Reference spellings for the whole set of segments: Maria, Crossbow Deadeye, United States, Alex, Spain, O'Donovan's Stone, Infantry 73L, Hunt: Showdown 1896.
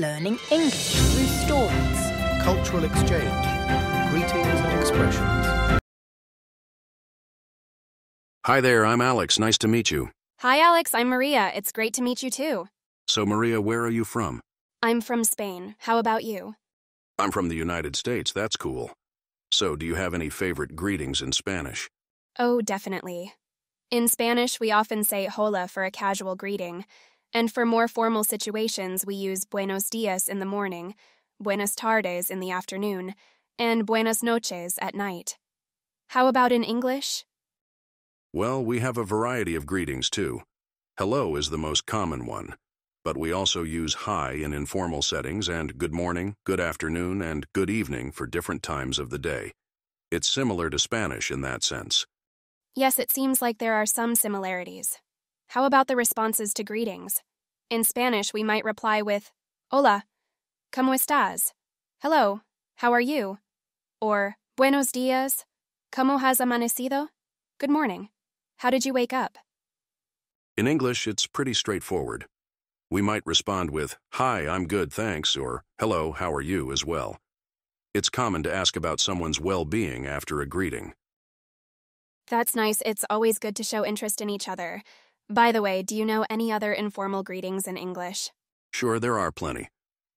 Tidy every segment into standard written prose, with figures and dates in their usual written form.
learning English through stories, cultural exchange, greetings and expressions. Hi there, I'm Alex. Nice to meet you. Hi, Alex. I'm Maria. It's great to meet you, too. So, Maria, where are you from? I'm from Spain. How about you? I'm from the United States. That's cool. So, do you have any favorite greetings in Spanish? Oh, definitely. In Spanish, we often say hola for a casual greeting, and for more formal situations, we use buenos dias in the morning, buenas tardes in the afternoon, and buenas noches at night. How about in English? Well, we have a variety of greetings, too. Hello is the most common one, but we also use hi in informal settings and good morning, good afternoon, and good evening for different times of the day. It's similar to Spanish in that sense. Yes, it seems like there are some similarities. How about the responses to greetings? In Spanish, we might reply with, Hola, ¿cómo estás? Hello, how are you? Or, Buenos días, ¿cómo has amanecido? Good morning. How did you wake up? In English, it's pretty straightforward. We might respond with, Hi, I'm good, thanks, or Hello, how are you, as well. It's common to ask about someone's well-being after a greeting. That's nice. It's always good to show interest in each other. By the way, do you know any other informal greetings in English? Sure, there are plenty.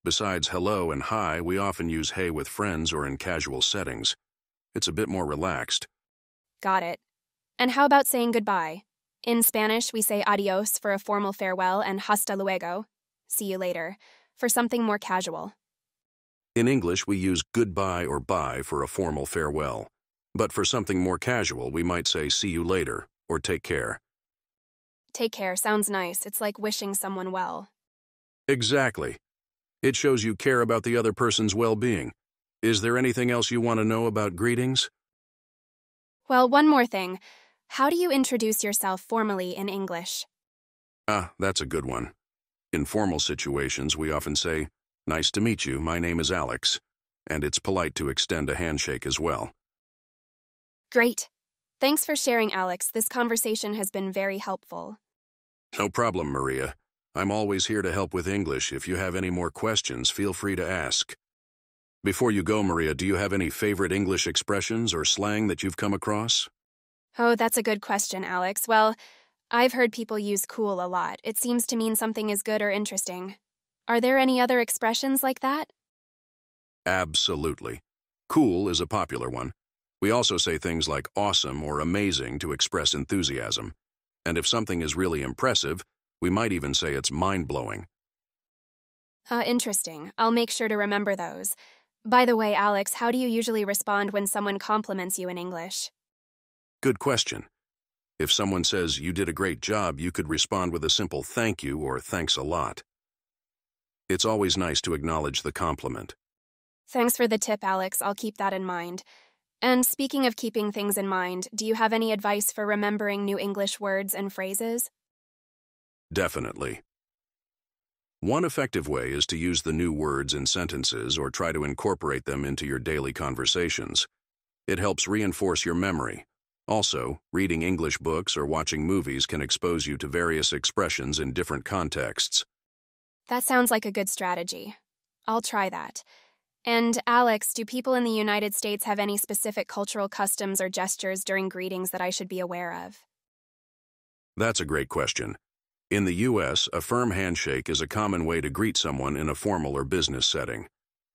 Besides hello and hi, we often use hey with friends or in casual settings. It's a bit more relaxed. Got it. And how about saying goodbye? In Spanish, we say adiós for a formal farewell and hasta luego, see you later, for something more casual. In English, we use goodbye or bye for a formal farewell. But for something more casual, we might say see you later or take care. Take care sounds nice. It's like wishing someone well. Exactly. It shows you care about the other person's well-being. Is there anything else you want to know about greetings? Well, one more thing. How do you introduce yourself formally in English? That's a good one. In formal situations, we often say, Nice to meet you, my name is Alex, and it's polite to extend a handshake as well. Great. Thanks for sharing, Alex. This conversation has been very helpful. No problem, Maria. I'm always here to help with English. If you have any more questions, feel free to ask. Before you go, Maria, do you have any favorite English expressions or slang that you've come across? Oh, that's a good question, Alex. Well, I've heard people use cool a lot. It seems to mean something is good or interesting. Are there any other expressions like that? Absolutely. Cool is a popular one. We also say things like awesome or amazing to express enthusiasm. And if something is really impressive, we might even say it's mind-blowing. Interesting. I'll make sure to remember those. By the way, Alex, how do you usually respond when someone compliments you in English? Good question. If someone says you did a great job, you could respond with a simple thank you or thanks a lot. It's always nice to acknowledge the compliment. Thanks for the tip, Alex. I'll keep that in mind. And speaking of keeping things in mind, do you have any advice for remembering new English words and phrases? Definitely. One effective way is to use the new words in sentences or try to incorporate them into your daily conversations. It helps reinforce your memory. Also, reading English books or watching movies can expose you to various expressions in different contexts. That sounds like a good strategy. I'll try that. And, Alex, do people in the United States have any specific cultural customs or gestures during greetings that I should be aware of? That's a great question. In the U.S., a firm handshake is a common way to greet someone in a formal or business setting.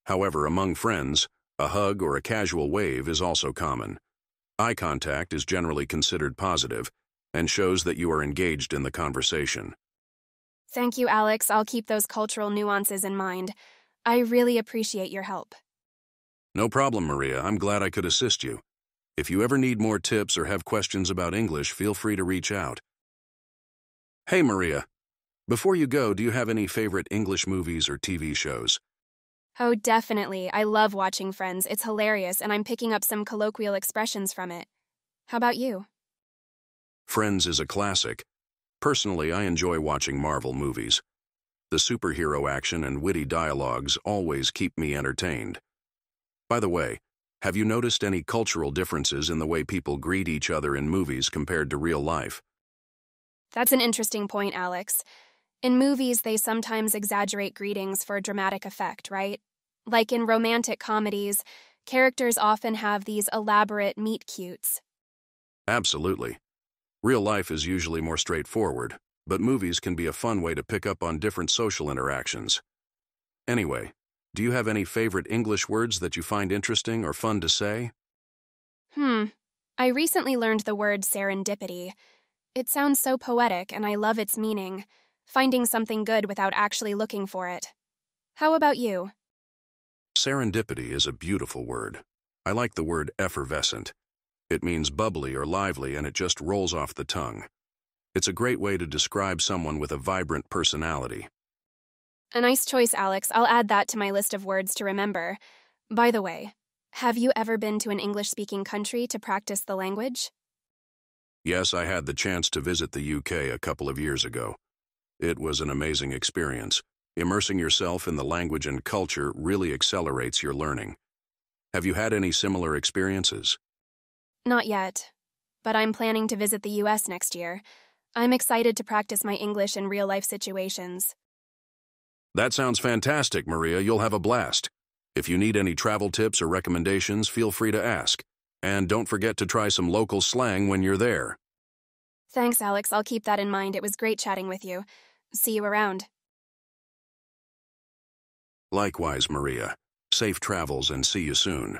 However, among friends, a hug or a casual wave is also common. Eye contact is generally considered positive and shows that you are engaged in the conversation. Thank you, Alex. I'll keep those cultural nuances in mind. I really appreciate your help. No problem, Maria. I'm glad I could assist you. If you ever need more tips or have questions about English, feel free to reach out. Hey, Maria. Before you go, do you have any favorite English movies or TV shows? Oh, definitely. I love watching Friends. It's hilarious, and I'm picking up some colloquial expressions from it. How about you? Friends is a classic. Personally, I enjoy watching Marvel movies. The superhero action and witty dialogues always keep me entertained. By the way, have you noticed any cultural differences in the way people greet each other in movies compared to real life? That's an interesting point, Alex. In movies, they sometimes exaggerate greetings for dramatic effect, right? Like in romantic comedies, characters often have these elaborate meet-cutes. Absolutely. Real life is usually more straightforward, but movies can be a fun way to pick up on different social interactions. Anyway, do you have any favorite English words that you find interesting or fun to say? I recently learned the word serendipity. It sounds so poetic, and I love its meaning, finding something good without actually looking for it. How about you? Serendipity is a beautiful word. I like the word effervescent. It means bubbly or lively, and it just rolls off the tongue. It's a great way to describe someone with a vibrant personality. A nice choice, Alex. I'll add that to my list of words to remember. By the way, have you ever been to an English-speaking country to practice the language? Yes, I had the chance to visit the UK a couple of years ago. It was an amazing experience. Immersing yourself in the language and culture really accelerates your learning. Have you had any similar experiences? Not yet, but I'm planning to visit the US next year. I'm excited to practice my English in real-life situations. That sounds fantastic, Maria. You'll have a blast. If you need any travel tips or recommendations, feel free to ask. And don't forget to try some local slang when you're there. Thanks, Alex. I'll keep that in mind. It was great chatting with you. See you around. Likewise, Maria. Safe travels and see you soon.